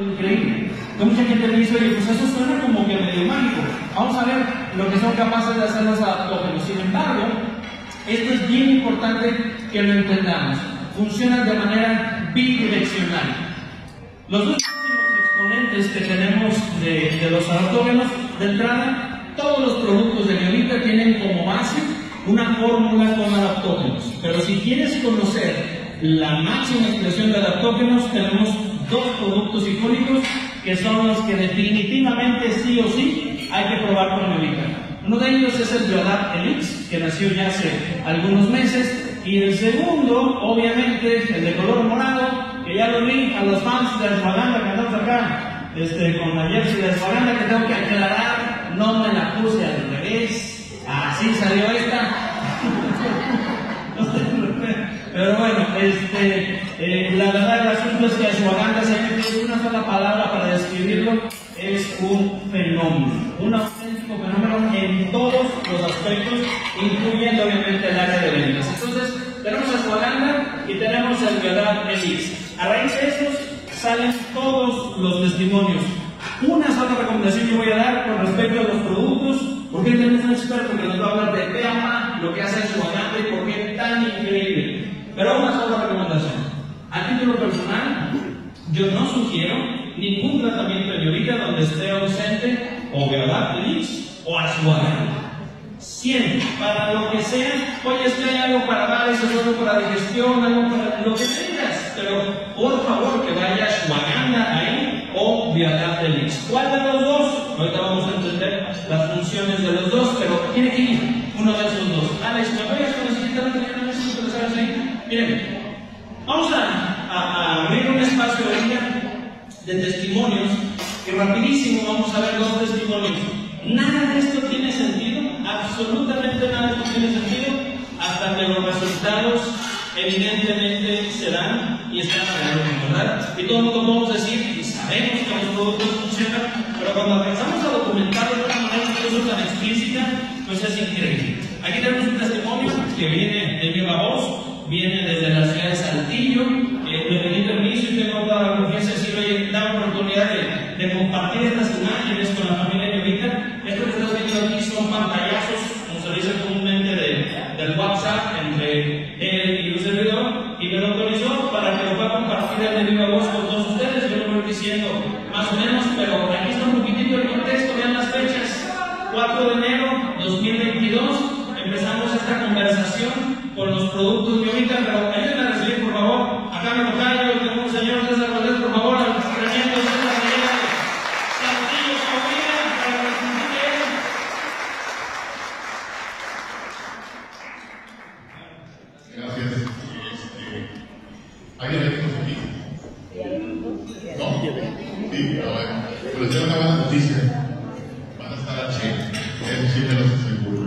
Increíble. Entonces mucha gente me dice, oye, pues eso suena como que medio mágico. Vamos a ver lo que son capaces de hacer los adaptógenos. Sin embargo, esto es bien importante que lo entendamos. Funcionan de manera bidireccional. Los dos exponentes que tenemos de los adaptógenos, de entrada, todos los productos de Neo Vita tienen como base una fórmula con adaptógenos. Pero si quieres conocer la máxima expresión de adaptógenos, tenemos dos productos icónicos que son los que definitivamente sí o sí hay que probar con Neo Vita. Uno de ellos es el Adap Elix, que nació ya hace algunos meses, y el segundo, obviamente, el de color morado, que ya lo vi a los fans de ashwagandha que andamos acá, con la jersey de ashwagandha, que tengo que aclarar, no me la puse al revés, así salió esta. Pero bueno, la verdad el asunto es que ashwagandha, si hay que decir una sola palabra para describirlo, es un fenómeno, un auténtico fenómeno en todos los aspectos, incluyendo obviamente el área de ventas. Entonces, tenemos ashwagandha y tenemos el Adap Elix. A raíz de estos salen todos los testimonios. Una sola recomendación que voy a dar con respecto a los productos, porque tenemos un experto que nos va a hablar de PEAMAX, lo que hace ashwagandha y por qué es tan increíble. Pero una sola recomendación. A título personal, yo no sugiero ningún tratamiento de Neo Vita donde esté ausente o Adap Elix o ashwagandha. Siempre, para lo que sea, oye, es que hay algo para varices, algo para digestión, algo para lo que tengas, pero por favor que vaya ashwagandha ahí o Adap Elix. ¿Cuál de los dos? Ahorita vamos a entender las funciones de los dos, pero tiene que ir uno de esos dos. Alex, ¿me apoyas con el siguiente tratamiento? No sé si lo sabes ahí. Miren, vamos a abrir un espacio de testimonios y rapidísimo vamos a ver los testimonios. Nada de esto tiene sentido, absolutamente nada de esto tiene sentido, hasta que los resultados evidentemente se dan y están a la verdad. Y todo el mundo podemos decir, y sabemos que los productos funcionan, pero cuando empezamos a documentarlo de una manera incluso tan explícita, pues es increíble. Aquí tenemos un testimonio que viene de viva voz, viene desde la ciudad de Saltillo, le pedí permiso y tengo toda la confianza de decir, oye, da oportunidad de compartir estas imágenes con la familia Neo Vita. Esto que estás viendo aquí son pantallazos, como se dice comúnmente, del WhatsApp entre él y un servidor, y me lo autorizó para que lo pueda compartir de viva voz con todos ustedes. Yo lo voy diciendo más o menos, pero aquí está un poquitito el contexto, vean las fechas. 4 de enero 2022 empezamos esta conversación con los productos Neo Vita, pero ayúdenme a recibir por favor, acá me toca, yo tengo un señor César Valdés, por favor, al tremendo César Valdés, Saltillo, Sofía, para recibir. Gracias. ¿Hay eventos aquí? ¿No? Sí, pero bueno, pero tengo una buena noticia. Sí, me los aseguro.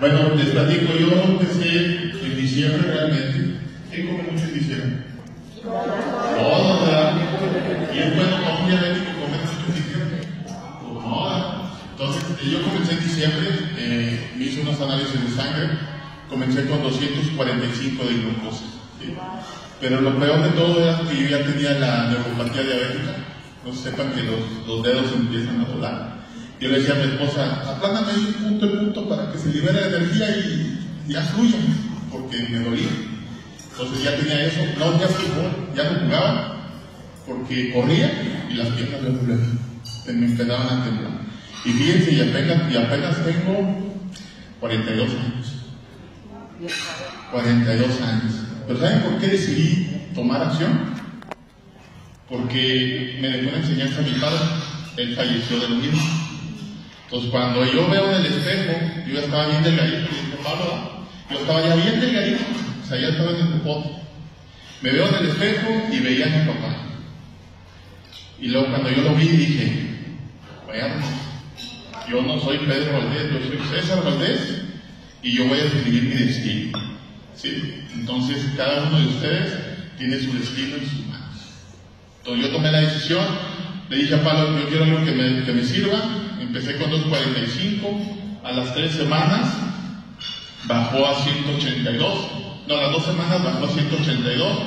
Bueno, les platico, yo empecé en diciembre realmente. ¿Quién come mucho en diciembre? Todos, ¿verdad? Y es bueno para un diabético comer mucho en diciembre. No, entonces yo comencé en diciembre, me hice unos análisis de sangre, comencé con 245 de glucosa, ¿sí? Pero lo peor de todo era que yo ya tenía la neuropatía diabética. No sepan que los dedos empiezan a doblar. Yo le decía a mi esposa, aplándame ahí punto en punto para que se libere de energía y ya fluya, porque me dolía. Entonces ya tenía eso, no, ya no jugaba, porque corría y las piernas me doblaban, se me empezaban a temblar. Y fíjense, y apenas tengo 42 años. 42 años. Pero ¿saben por qué decidí tomar acción? Porque me dejó una enseñanza a mi padre, él falleció de lo mismo. Entonces cuando yo veo en el espejo, yo ya estaba bien delgadito, yo estaba ya bien delgadito, o sea, ya estaba en el popote. Me veo en el espejo y veía a mi papá. Y luego cuando yo lo vi dije, bueno, yo no soy Pedro Valdés, yo soy César Valdés y yo voy a escribir mi destino. ¿Sí? Entonces cada uno de ustedes tiene su destino en sus manos. Entonces yo tomé la decisión, le dije a Pablo, yo quiero algo que me sirva. Empecé con 245, a las 3 semanas bajó a 182, no, a las 2 semanas bajó a 182,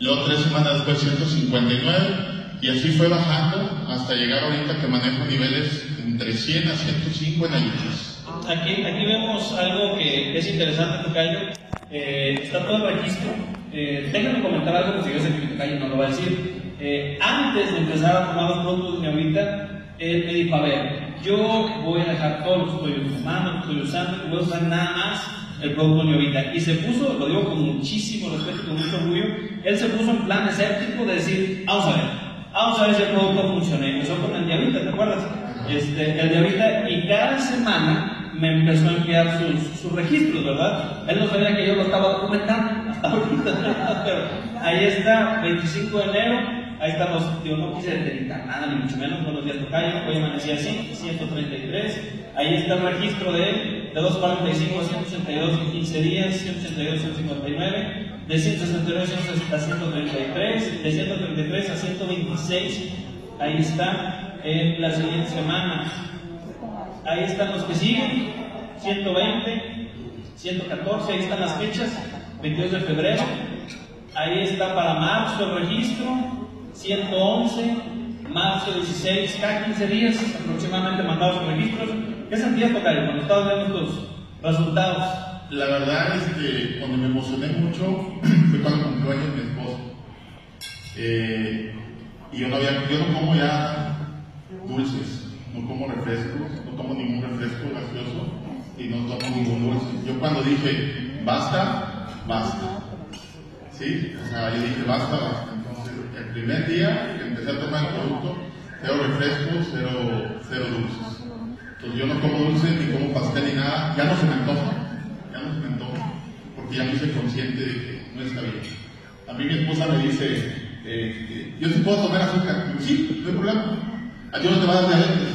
luego 3 semanas después 159 Y así fue bajando hasta llegar ahorita que manejo niveles entre 100 a 105 en ayunas. Aquí vemos algo que es interesante, Tocayo. Está todo el registro. Déjame comentar algo que si yo sé que Tocayo no lo va a decir. Antes de empezar a tomar los productos de ahorita, él me dijo, a ver, yo voy a dejar todo lo que estoy fumando, lo que estoy usando, voy a usar nada más el producto Neo Vita. Y se puso, lo digo con muchísimo respeto, con mucho orgullo, él se puso en plan escéptico de decir, vamos a ver si el producto funciona. Empezó con el Neo Vita, ¿te acuerdas? El Neo Vita, y cada semana me empezó a enviar sus registros, ¿verdad? Él no sabía que yo lo estaba documentando hasta ahorita, pero ahí está, 25 de enero. Ahí estamos, yo no quise determinar nada, ni mucho menos. Buenos días, Tocayo. Hoy amanecí así, 133. Ahí está el registro de él, de 245 a 162 en 15 días, 182 a 159, de 169 a 133, de 133 a 126. Ahí está, en la siguiente semana. Ahí están los que siguen, 120, 114, ahí están las fechas, 22 de febrero. Ahí está para marzo el registro. 111, marzo 16, cada 15 días aproximadamente mandados a registros. ¿Qué sentías, Tocayo, cuando estabas viendo tus resultados? La verdad es que cuando me emocioné mucho fue cuando cumplió años mi esposo. Y yo no como ya dulces, no como refrescos, no tomo ningún refresco gaseoso y no tomo ningún dulce. Yo cuando dije basta, basta. ¿Sí? O sea, yo dije basta, basta. El primer día que empecé a tomar el producto, cero refrescos, cero dulces. Entonces yo no como dulces, ni como pastel, ni nada. Ya no se me antoja, porque ya me hice consciente de que no está bien. A mí mi esposa me dice, yo sí puedo tomar azúcar. Digo, sí, no hay problema. A ti no te va a dar diabetes,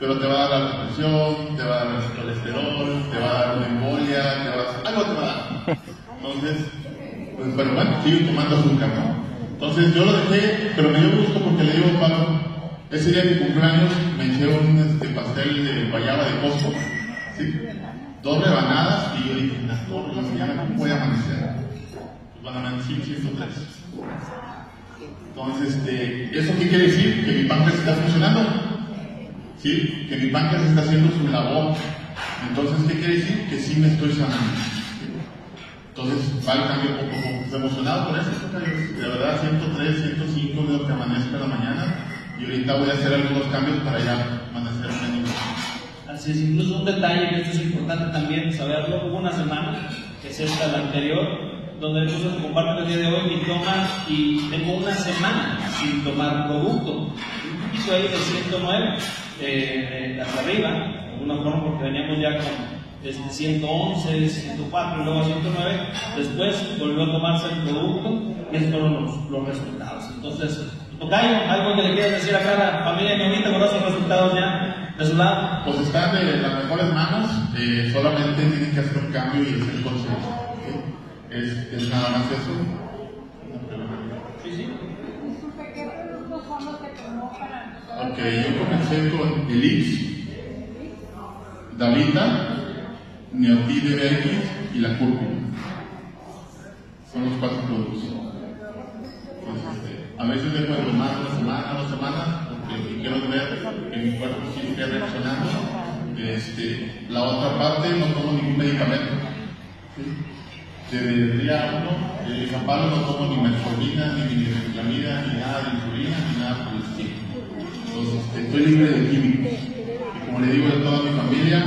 pero te va a dar la presión, te va a dar el colesterol, te va a dar una embolia, algo te va a dar. Entonces, pues bueno, sigo tomando azúcar, ¿no? Entonces yo lo dejé, pero me dio gusto porque le digo a Pablo, ese día de mi cumpleaños me hicieron pastel de guayaba de Costco, ¿sí? 2 rebanadas y yo dije, en la mañana voy a amanecer. Van a amanecer 103. Entonces, ¿eso qué quiere decir? Que mi páncreas está funcionando, ¿sí? Que mi páncreas está haciendo su labor. Entonces, ¿qué quiere decir? Que sí me estoy sanando. Entonces, va el cambio poco a poco. Emocionado por eso, la verdad, 103, 105 de lo que amanezca la mañana. Y ahorita voy a hacer algunos cambios para ya amanecer menos. Así es, incluso un detalle que esto es importante también saberlo. Hubo una semana, que es esta la anterior, donde incluso te comparto el día de hoy mi toma y tengo una semana sin tomar producto. Un piso ahí de 109 hasta arriba, de alguna forma, porque veníamos ya con. Desde 111, 104 y luego 109, después volvió a tomarse el producto y esos fueron los resultados. Entonces, Tocayo, ¿algo que le quieras decir acá a la familia Neo Vita con los resultados ya de su lado? Pues están en las mejores manos, solamente tienen que hacer un cambio y ser conscientes, ¿sí? Es nada más eso. Sí. Disculpe, ¿qué productos son los que tomó para nosotros? Ok, yo comencé con Elix, Davita, Neotide BX y la cúrcuma. Son los 4 productos. A veces dejo de tomar una semana, porque quiero ver que mi cuerpo sí esté reaccionando. La otra parte no tomo ningún medicamento. Desde el día 1, en San Pablo no tomo ni metformina, ni minirreclamida, ni nada de insulina, ni nada por el estilo. Entonces, estoy libre de químicos. Y como le digo a toda mi familia,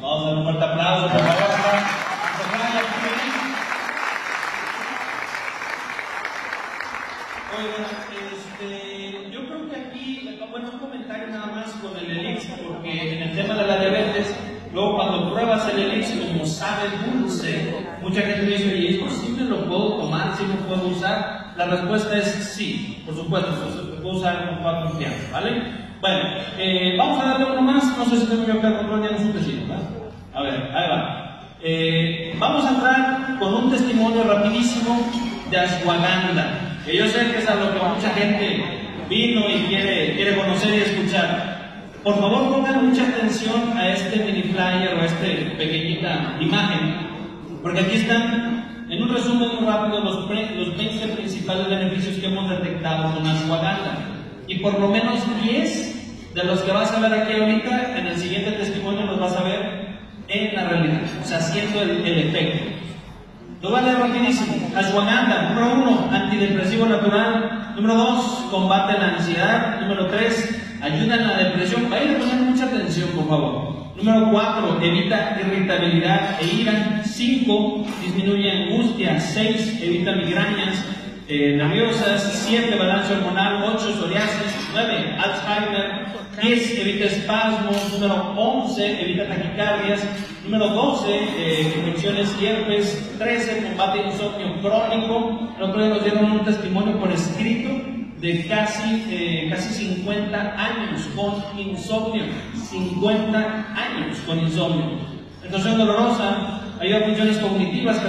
vamos a dar un fuerte aplauso por favor. Oigan, yo creo que aquí, bueno, un comentario nada más con el elix, porque en el tema de la diabetes, luego cuando pruebas el elix, como sabe dulce, mucha gente dice, ¿y es posible? ¿Lo puedo tomar? ¿Sí lo puedo usar? La respuesta es sí, por supuesto, lo puedo usar con toda confianza, ¿vale? Bueno, vamos a darle uno más, no sé si tengo yo acá control, ya no es un testigo, ¿verdad? A ver, ahí va. Vamos a entrar con un testimonio rapidísimo de ashwagandha, que yo sé que es a lo que mucha gente vino y quiere conocer y escuchar. Por favor, pongan mucha atención a este mini flyer o a esta pequeñita imagen, porque aquí están en un resumen muy rápido los 20 principales beneficios que hemos detectado con ashwagandha. Y por lo menos 10 de los que vas a ver aquí ahorita, en el siguiente testimonio los vas a ver en la realidad, o sea, haciendo el efecto. Lo voy a leer rapidísimo. Ashwagandha, número 1, antidepresivo natural. Número 2, combate la ansiedad. Número 3, ayuda en la depresión. Vayan poniendo mucha atención, por favor. Número 4, evita irritabilidad e ira. 5, disminuye angustia. 6, evita migrañas nerviosas. 7, balance hormonal. 8, psoriasis. 9, Alzheimer. 10, evita espasmos. Número 11, evita taquicardias. Número 12, infecciones y herpes. 13, combate insomnio crónico. El otro día nos dieron un testimonio por escrito de casi 50 años con insomnio. 50 años con insomnio. Menstruación dolorosa, ayuda a funciones cognitivas.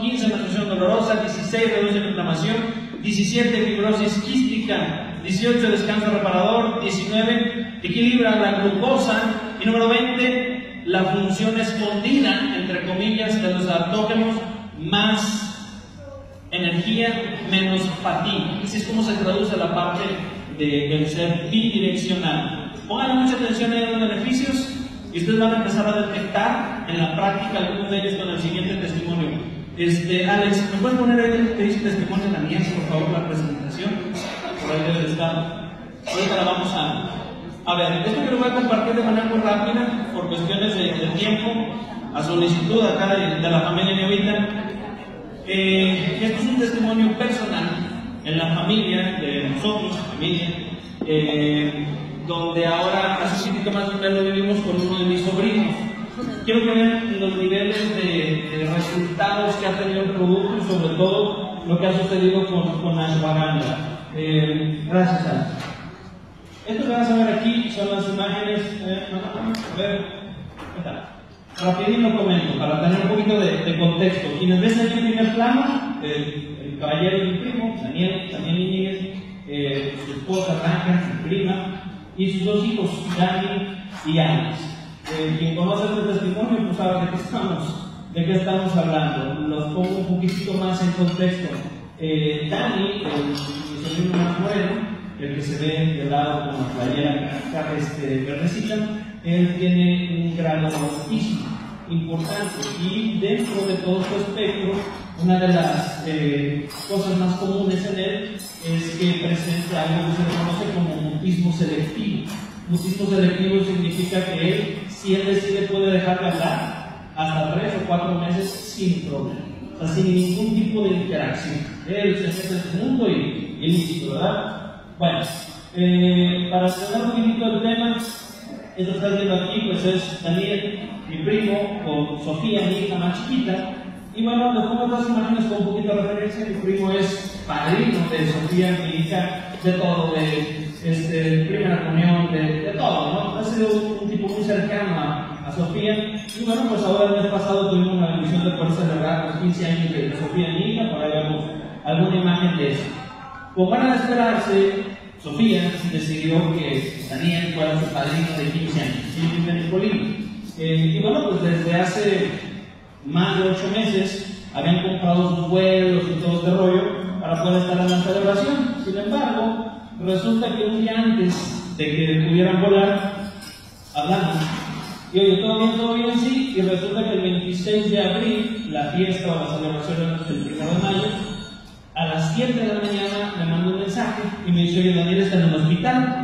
15, menstruación dolorosa. 16, reduce la inflamación. 17, fibrosis quística. 18, descanso reparador. 19, equilibra la glucosa. Y número 20, la función escondida, entre comillas, de los adaptógenos, más energía, menos fatiga. Así es como se traduce la parte del ser bidireccional. Pongan mucha atención a los beneficios y ustedes van a empezar a detectar en la práctica algunos de ellos con el siguiente testimonio. Alex, ¿me puedes poner ahí el testimonio de la mía, por favor, la presentación? Por ahí debe de estar. Ahorita la vamos a ver. Esto que lo voy a compartir de manera muy rápida, por cuestiones de tiempo, a solicitud acá de la familia Neo Vita. Este es un testimonio personal en la familia, de nosotros, familia, donde ahora hace un poquito más de un mes lo vivimos con uno de mis sobrinos. Quiero que vean los niveles de resultados que ha tenido el producto y sobre todo lo que ha sucedido con ashwagandha. Gracias, Alex. Esto que vas a ver aquí son las imágenes. A ver, ¿qué tal? Rapidito lo comento, para tener un poquito de contexto. Quienes ves en el primer plano, el caballero y mi primo, Daniel Iñiguez, su esposa Raja, su prima, y sus dos hijos, Dani y Alex. Quien conoce este testimonio, pues sabe de qué estamos hablando. Los pongo un poquitito más en contexto. Dani, mi sobrino más moreno, el que se ve de lado con la playera verdecita, él tiene un grado autismo importante y dentro de todo su espectro, una de las cosas más comunes en él es que presenta algo que se conoce como mutismo selectivo. Mutismo selectivo significa que él, si él decide, puede dejar de hablar hasta 3 o 4 meses sin problema, o sea, sin ningún tipo de interacción. Él se mete en su mundo y listo, ¿verdad? Bueno, para cerrar un poquito el tema. Esto que estás viendo aquí pues es Daniel, mi primo, con Sofía, mi hija más chiquita. Y bueno, les pongo otras imágenes con un poquito de referencia. Mi primo es padrino de Sofía, mi hija, de todo, de primera comunión, de todo, ¿no? Ha sido un tipo muy cercano a Sofía. Y bueno, pues ahora el mes pasado tuvimos una bendición de poder celebrar los 15 años de Sofía, mi hija. Por ahí vemos alguna imagen de eso. Como van a esperarse, Sofía decidió que Daniel fuera su padrino de 15 años, y bueno, pues desde hace más de 8 meses habían comprado sus vuelos y todo este rollo para poder estar en la celebración. Sin embargo, resulta que un día antes de que pudieran volar, hablamos. Y oye, todo bien, sí, y resulta que el 26 de abril, la fiesta o la celebración es el 1 de mayo. A las 7 de la mañana me mandó un mensaje y me dice: oye, Daniel está en el hospital.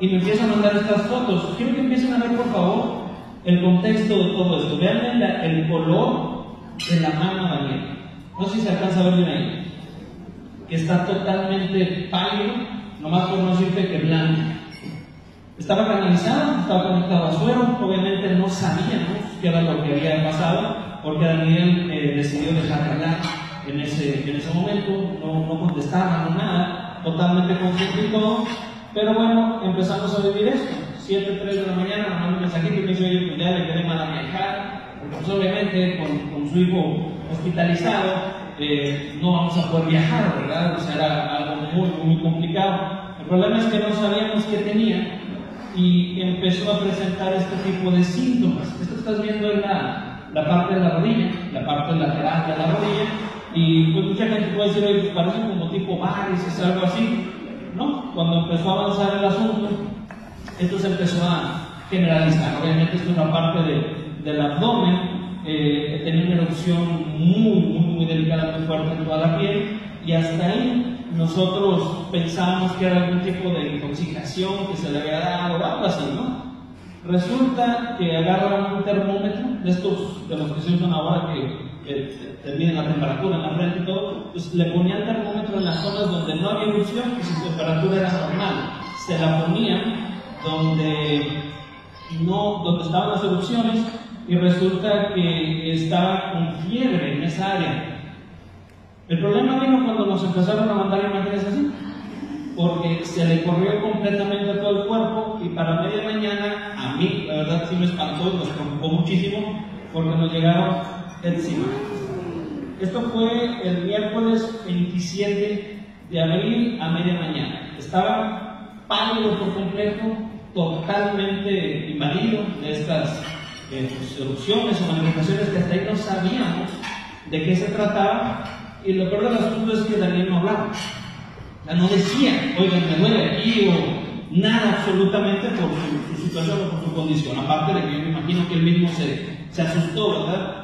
Y me empieza a mandar estas fotos. Quiero que empiecen a ver, por favor, el contexto de todo esto. Vean el color de la mano de Daniel. No sé si se alcanza a ver bien ahí. Que está totalmente pálido, nomás por no decirte que blanco. Estaba canalizado, estaba conectado al suelo. Obviamente no sabíamos qué era lo que había pasado, porque Daniel decidió dejar de hablar. En ese momento no contestaban no nada, totalmente confundido. Pero bueno, empezamos a vivir esto. 7:03 de la mañana, me mandó un mensajito y me dice: oye, pues ya le quedé mal a mi hija, porque pues obviamente con su hijo hospitalizado no vamos a poder viajar, ¿verdad? O sea, era algo muy complicado. El problema es que no sabíamos qué tenía y empezó a presentar este tipo de síntomas. Esto estás viendo en la la parte de la rodilla, la parte lateral de la rodilla, y pues mucha gente puede decir, oye, pues parece como tipo varices, es algo así, ¿no? Cuando empezó a avanzar el asunto, esto se empezó a generalizar. Obviamente esto es una parte del abdomen, tenía una erupción muy delicada, muy fuerte en toda la piel, y hasta ahí nosotros pensamos que era algún tipo de intoxicación que se le había dado o algo así, ¿no? Resulta que agarran un termómetro, de estos de los que se usan ahora que te miden la temperatura en la frente y todo, pues le ponían termómetro en las zonas donde no había erupción y su temperatura era normal. Se la ponían donde estaban las erupciones y resulta que estaba con fiebre en esa área. El problema vino cuando nos empezaron a mandar imágenes así, porque se le corrió completamente a todo el cuerpo y para media mañana a mí, la verdad, sí me espantó y nos preocupó muchísimo porque nos llegaron encima. Esto fue el miércoles 27 de abril a media mañana. Estaba pálido por completo, totalmente invadido de estas erupciones o manifestaciones que hasta ahí no sabíamos de qué se trataba. Y lo peor del asunto es que Daniel no hablaba, no decía, oigan, me duele aquí o nada absolutamente por su situación o por su condición, aparte de que yo me imagino que él mismo se asustó, ¿verdad?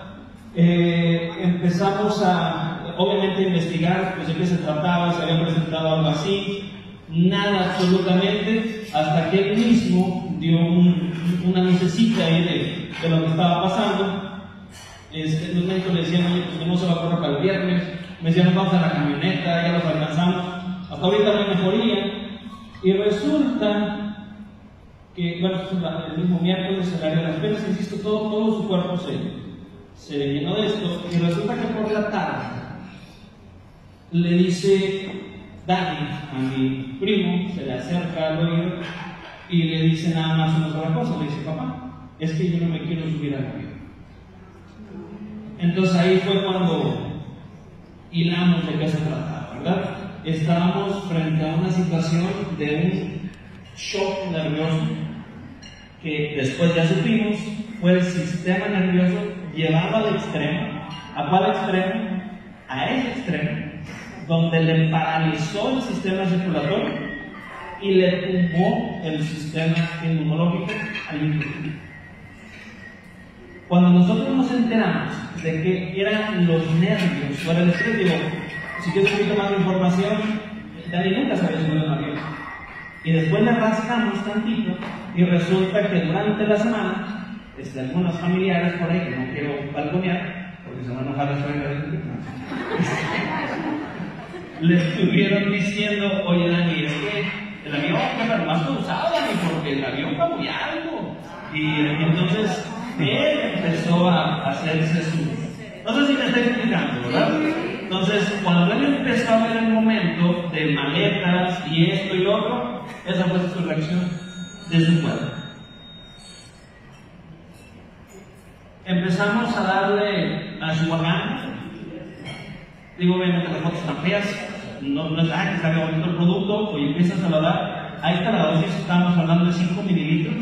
Empezamos a, obviamente, investigar, pues de qué se trataba, se había presentado algo así, nada absolutamente, hasta que él mismo dio una lucecita ahí de lo que estaba pasando. Los médicos le decían, oye, pues no se va a correr para el viernes, me decían, vamos a la camioneta, ya los alcanzamos, hasta ahorita no hay mejoría. Y resulta que, bueno, el mismo miércoles, el área de las penas, insisto, todo su cuerpo se llenó de esto. Y resulta que por la tarde le dice Dani a mi primo, se le acerca al oído y le dice nada más una sola cosa, le dice, papá, es que yo no me quiero subir al avión. Entonces ahí fue cuando hilamos de qué se trataba, ¿verdad? Estábamos frente a una situación de un shock nervioso que después ya supimos fue el sistema nervioso llevado al extremo. ¿A cuál extremo? A ese extremo, donde le paralizó el sistema circulatorio y le tumbó el sistema inmunológico al individuo. Cuando nosotros nos enteramos de que eran los nervios, o era el estrés, digo, si quieres un poquito más de información, Dani nunca se había subido en avión. Y después le rascamos tantito y resulta que durante la semana, algunos familiares por ahí, que no quiero balconear, porque se van a enojar las familias, le estuvieron diciendo, oye Dani, es que el avión, pero más lo usaba Dani, porque el avión fue muy algo. Y entonces él empezó a hacerse no sé si me está explicando, ¿verdad? Entonces, cuando él empezó a ver el momento de maletas y esto y lo otro, esa fue su reacción de su cuerpo. Empezamos a darle ashwagandha. Digo, obviamente las fotos están feas, no es nada que salga bonito el producto, pues empiezas a dar. Ahí está la dosis, estábamos hablando de 5 mililitros.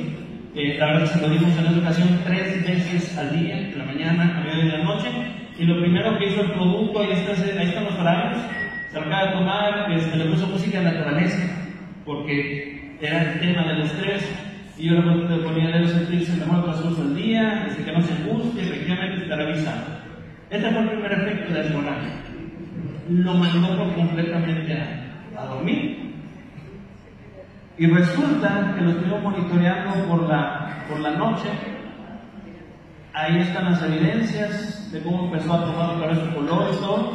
La verdad se lo dimos en esa ocasión 3 veces al día, en la mañana, a mediodía de la noche. Y lo primero que hizo el producto, ahí están los horarios, se acaba de tomar, le puso música naturaleza, porque era el tema del estrés. Y yo le ponía de sentirse mejor transcurso del día, desde que no se guste, efectivamente estará avisado. Este fue el primer efecto de ashwagandha. Lo mandó por completamente a dormir. Y resulta que lo estuvimos monitoreando por la noche. Ahí están las evidencias de cómo empezó a tomar otra vez su color y todo.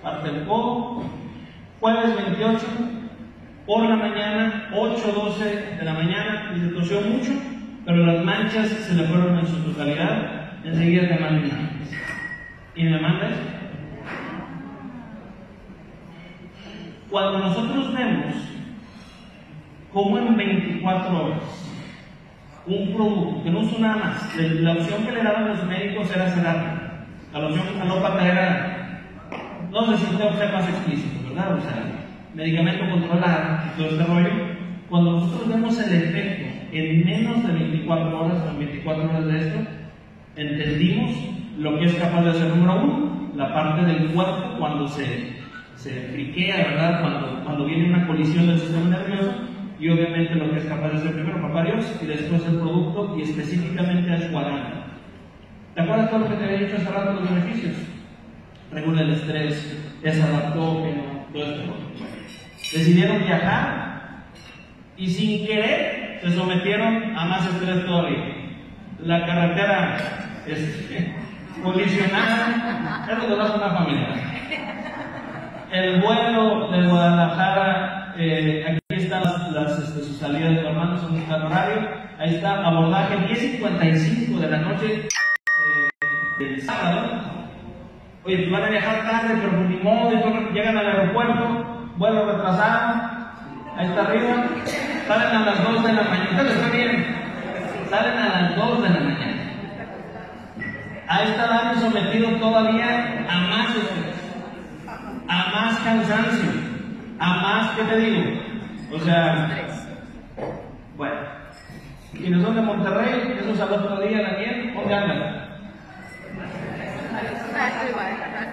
Parte del codo. Jueves 28, por la mañana, 8:12 de la mañana, y se tosió mucho, pero las manchas se le fueron en su totalidad. Enseguida le mandé. ¿Y me mandas? Cuando nosotros vemos como en 24 horas un producto que no usó nada más, la opción que le daban los médicos era sedante, la opción alópata era, no sé si usted sea más explícito, ¿verdad? O sea, medicamento controlado y todo este rollo. Cuando nosotros vemos el efecto en menos de 24 horas, o en 24 horas de esto, entendimos lo que es capaz de hacer, número uno, la parte del cuerpo cuando se friquea, ¿verdad? Cuando viene una colisión del sistema nervioso, y obviamente lo que es capaz de hacer primero Papá Dios y después el producto, y específicamente ashwagandha. ¿Te acuerdas todo lo que te había dicho hace rato de los beneficios? Regula el estrés, es adaptógeno, todo esto. Decidieron viajar y sin querer se sometieron a más estrés todavía. La carretera es colisionada, es lo que da una familia. El vuelo de Guadalajara, aquí están sus salidas de hermanos, son un horario. Ahí está, abordaje 10:55 de la noche del sábado. Oye, van a viajar tarde, pero ni modo, llegan al aeropuerto, vuelo retrasado, ahí está arriba, salen a las 2 de la mañana, ¿les está bien? Salen a las 2 de la mañana. Ahí está Dani sometido todavía a más estrés, a más cansancio, a más, ¿qué te digo? O sea, bueno, quienes son de Monterrey, eso es al otro día, Daniel, ¿dónde andan?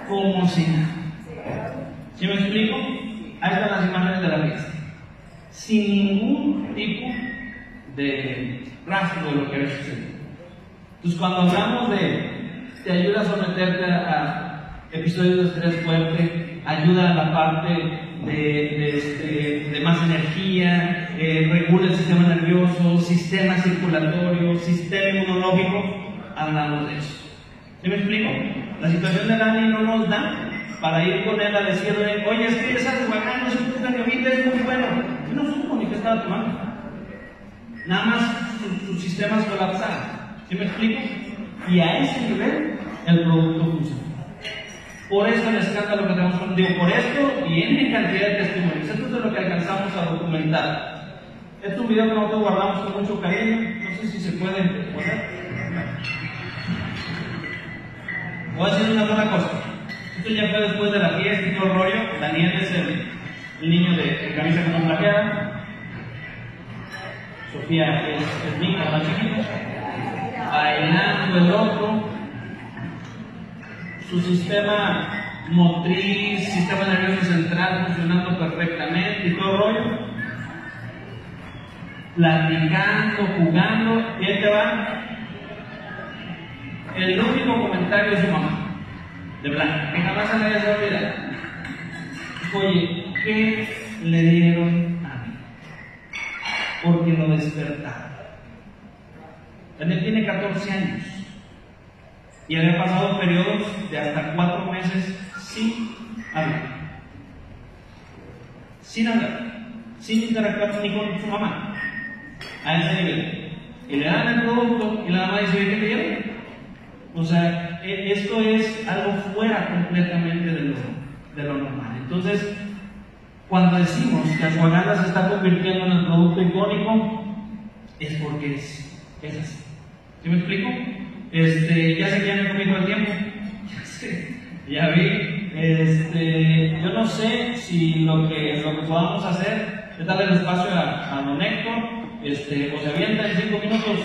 Como si nada. ¿Sí me explico? Ahí están las imágenes de la fiesta. Sin ningún tipo de rastro de lo que había sucedido. Entonces, cuando hablamos de te ayuda a someterte a episodios de estrés fuerte, ayuda a la parte de más energía, regula el sistema nervioso, sistema circulatorio, sistema inmunológico, hablamos de eso. ¿Sí me explico? La situación de Dani no nos da para ir con él a decirle, oye, es que esa ashwagandha es un cannabis, es muy bueno. Yo no supo ni qué estaba tomando. Nada más sus sistemas colapsaron. ¿Sí me explico? Y a ese nivel el producto funciona. Por eso el escándalo que tenemos con Dios, por esto y en cantidad de testimonios. Esto es lo que alcanzamos a documentar. Este es un video que nosotros guardamos con mucho cariño. No sé si se puede poner. Voy a decir una sola cosa. Esto ya fue después de la fiesta y todo el rollo. Daniel es el niño de camisa que no plaqueada. Sofía es mi hija, la chiquita. Bailando el otro. Su sistema motriz, sistema nervioso central funcionando perfectamente y todo el rollo. Platicando, jugando. Y ahí te va. El único comentario de su mamá, de blanco, que jamás a nadie se olvida. Oye, ¿qué le dieron a mí? Porque lo despertaron. Daniel tiene 14 años y había pasado periodos de hasta 4 meses sin hablar. Sin hablar, sin interactuar ni con su mamá. A ese nivel. Y le dan el producto y la mamá dice, ¿qué te dieron? O sea, esto es algo fuera completamente de lo normal. Entonces, cuando decimos que ashwagandha se está convirtiendo en el producto icónico, es porque es así. ¿Sí me explico? Ya sé que ya no he comido el tiempo. Ya sé, ya vi. Yo no sé si lo que podamos hacer es darle el espacio a don Héctor. O se avienta en 5 minutos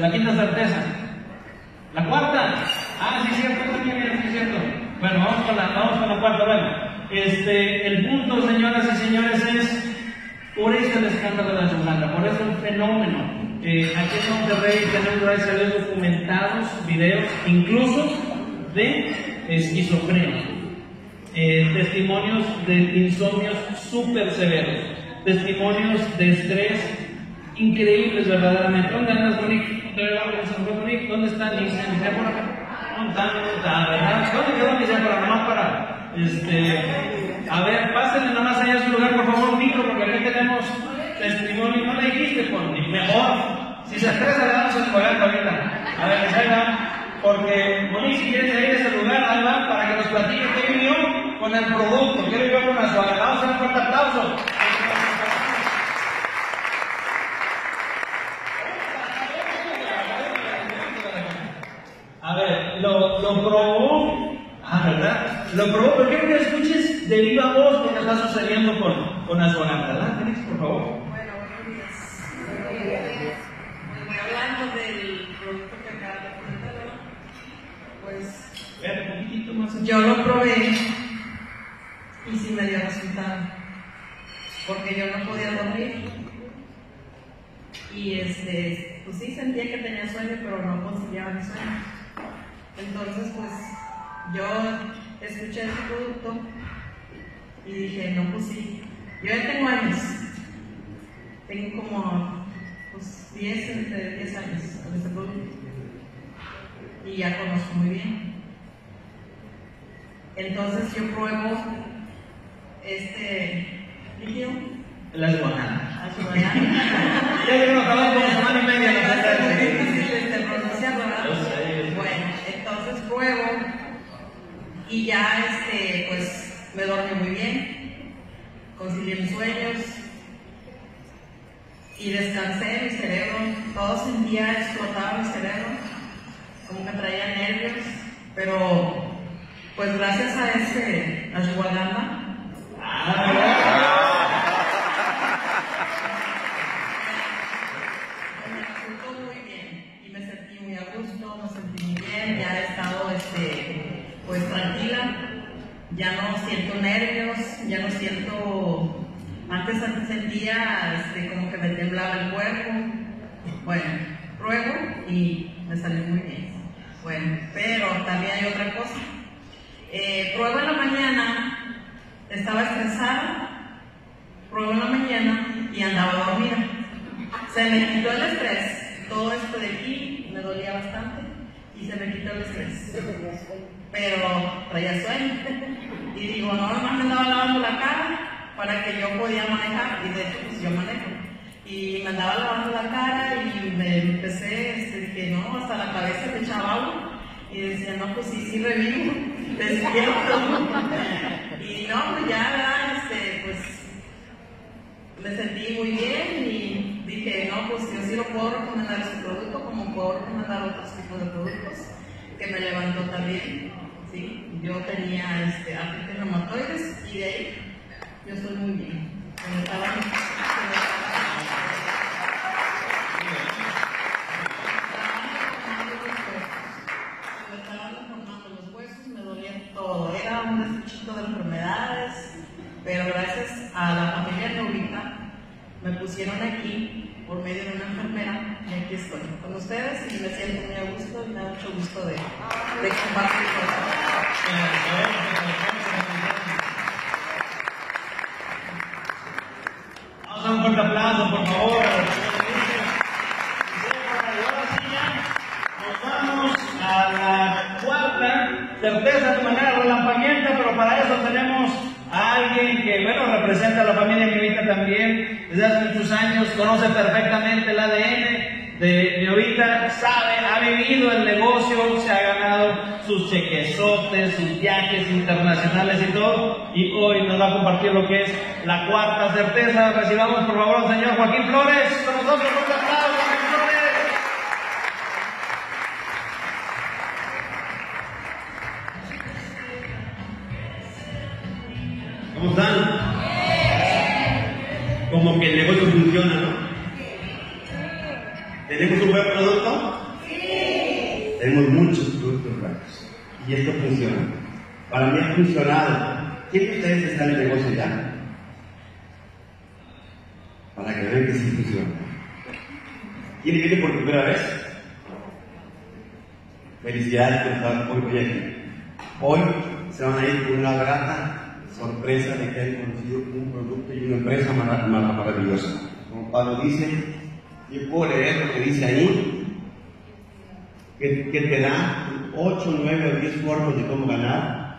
la quinta certeza. La cuarta, sí es cierto, sí es cierto. Bueno, vamos con la cuarta, bueno. El punto, señoras y señores, es por eso el escándalo de la ashwagandha, por eso el fenómeno. Aquí en Monterrey tenemos, gracias a Dios, documentados videos, incluso de esquizofrenia, testimonios de insomnios súper severos, testimonios de estrés increíbles, verdaderamente. ¿Dónde andas, Monique? ¿Dónde está Nicea por acá? ¿Dónde quedó Nicea por acá? Nomás para, a ver, pásenle nomás allá a su lugar, por favor, micro, porque aquí tenemos testimonio. No le dijiste, ni mejor. Si se estresa, le damos el colgante ahorita. A ver, Nicea, porque, bueno, si quieres ir a ese lugar, ahí va, para que nos platique qué vivió con el producto. Quiero yo con las vagabundas, un fuerte aplauso. A ver, lo probó, ¿verdad? Lo probó, pero quiero que lo escuches de viva voz lo que está sucediendo con ashwagandha, ¿verdad? Félix, por favor. Bueno, buenos días. Hablando del producto que yo lo probé y sí me dio resultado, porque yo no podía dormir y pues sí sentía que tenía sueño, pero no conciliaba mi sueño. Entonces pues yo escuché ese producto y dije, no, pues sí, yo ya tengo años, tengo como pues, entre 10 años con este producto y ya conozco muy bien. Entonces yo pruebo este líquido. La ashwagandha. Ya que nos acabamos por semana y media. Es difícil de pronunciar, ¿verdad? Bueno, entonces pruebo y ya pues me dormí muy bien, concilié mis sueños y descansé mi cerebro. Todo sentía explotado mi cerebro, como que traía nervios, pero pues gracias a ashwagandha. Me resultó muy bien y me sentí muy a gusto, me sentí muy bien, ya he estado pues tranquila, ya no siento nervios, ya no siento, antes sentía como que me temblaba el cuerpo. Bueno, pruebo y me salió muy bien. Bueno, pero también hay otra cosa. Pruebo en la mañana, estaba estresada, pruebo en la mañana y andaba dormida. Se me quitó el estrés, todo esto de aquí me dolía bastante y se me quitó el estrés. Pero traía sueño y digo, no, nomás me andaba lavando la cara para que yo podía manejar, y de hecho pues yo manejo. Y me andaba lavando la cara y me empecé, dije, no, hasta la cabeza me echaba agua. Y decía, no, pues sí, sí revivo, despierto. Y no, pues ya, pues me sentí muy bien y dije, no, pues yo sí lo puedo recomendar este producto, como puedo recomendar otros tipos de productos, que me levantó también, ¿sí? Yo tenía artritis reumatoides y de ahí yo estoy muy bien. Era un desechito de enfermedades, pero gracias a la familia Neo Vita me pusieron aquí por medio de una enfermera y aquí estoy con ustedes y me siento muy a gusto y me da mucho gusto de compartir con ustedes. Vamos a dar un fuerte aplauso, por favor. Y ahora sí ya nos vamos a la cuarta certeza de manera relampagueante, pero para eso tenemos a alguien que, bueno, representa a la familia Neo Vita también desde hace muchos años, conoce perfectamente el ADN de Neo Vita, sabe, ha vivido el negocio, se ha ganado sus chequezotes, sus viajes internacionales y todo, y hoy nos va a compartir lo que es la cuarta certeza. Recibamos por favor al señor Joaquín Flores con nosotros. ¿Cómo están? Como que el negocio funciona, ¿no? ¿Tenemos un buen producto? Sí. Tenemos muchos productos raros. Y esto funciona. Para mí ha funcionado. ¿Quién de ustedes está en el negocio ya? Para que vean que sí funciona. ¿Quién viene por primera vez? Felicidades por estar hoy aquí. Hoy se van a ir con una grata sorpresa de que hayan conocido un producto y una empresa maravillosa. Como Pablo dice, yo puedo leer lo que dice ahí, que te da 8, 9 o 10 formas de cómo ganar,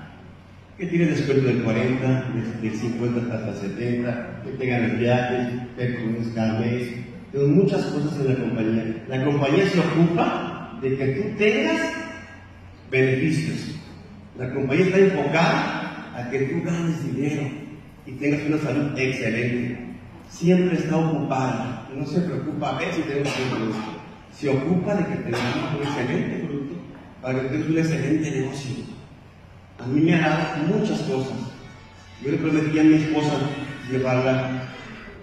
que tienes descuento del 40, del 50 hasta 70, que te ganas viajes, que comes cada mes, tengo muchas cosas en la compañía. La compañía se ocupa de que tú tengas beneficios. La compañía está enfocada a que tú ganes dinero y tengas una salud excelente. Siempre está ocupada, no se preocupa a ver si tenemos un producto, se ocupa de que tengamos un excelente producto para que tengas un excelente negocio. A mí me agradan muchas cosas. Yo le prometí a mi esposa llevarla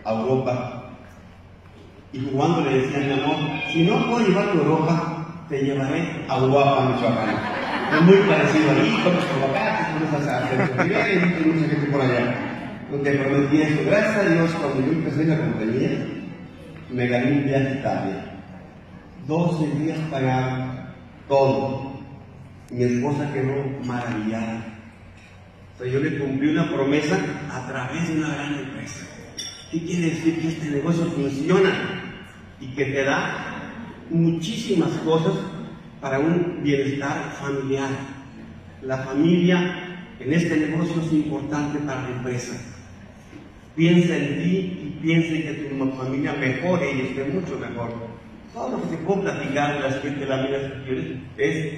a Europa y jugando le decía, mi amor, si no puedo llevarte a Europa, te llevaré a Europa, Michoacán. Es muy parecido a los hijos, por acá, tenemos a César Valdés y tenemos a gente por allá. Donde prometí esto. Gracias a Dios, cuando yo empecé en la compañía, me gané un viaje a Italia. 12 días pagaba todo. Mi esposa quedó maravillada. O sea, yo le cumplí una promesa a través de una gran empresa. ¿Qué quiere decir? Que este negocio funciona y que te da muchísimas cosas para un bienestar familiar. La familia en este negocio es importante para la empresa. Piensa en ti y piensa en que tu familia mejore y esté mucho mejor. Todo lo que se puede platicar de las de la vida es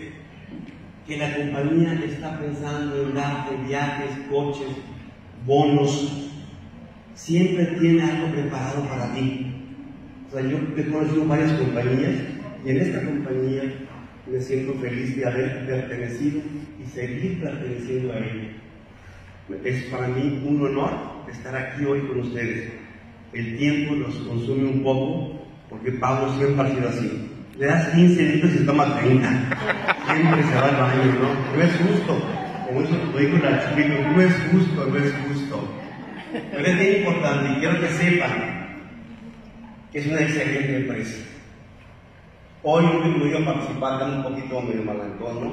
que la compañía está pensando en darte viajes, coches, bonos. Siempre tiene algo preparado para ti. O sea, yo he conocido varias compañías y en esta compañía me siento feliz de haber pertenecido y seguir perteneciendo a ella. Es para mí un honor estar aquí hoy con ustedes. El tiempo nos consume un poco porque Pablo siempre ha sido así. Le das 15 minutos y se toma 30. Siempre se va al baño, ¿no? No es justo. Como eso lo digo la chiquita, no es justo, no es justo. Pero es bien importante y quiero que sepan que es una excelente empresa. Hoy no me incluyo participar, tan un poquito medio malancón, ¿no?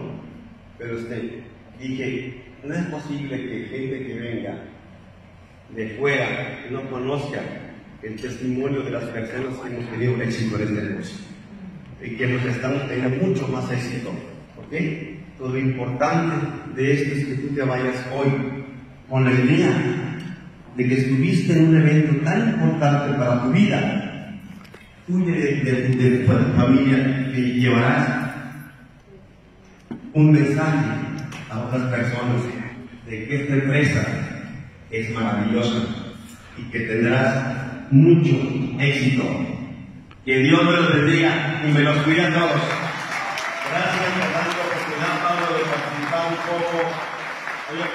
Pero dije, no es posible que gente que venga de fuera, que no conozca el testimonio de las personas que hemos tenido un éxito en este negocio y que nos estamos teniendo mucho más éxito, ¿ok? Todo lo importante de esto es que tú te vayas hoy con la idea de que estuviste en un evento tan importante para tu vida, tuya de tu familia, que llevarás un mensaje a otras personas de que esta empresa es maravillosa y que tendrás mucho éxito. Que Dios me los bendiga y me los cuide a todos. Gracias por darme la oportunidad, Pablo, de participar un poco.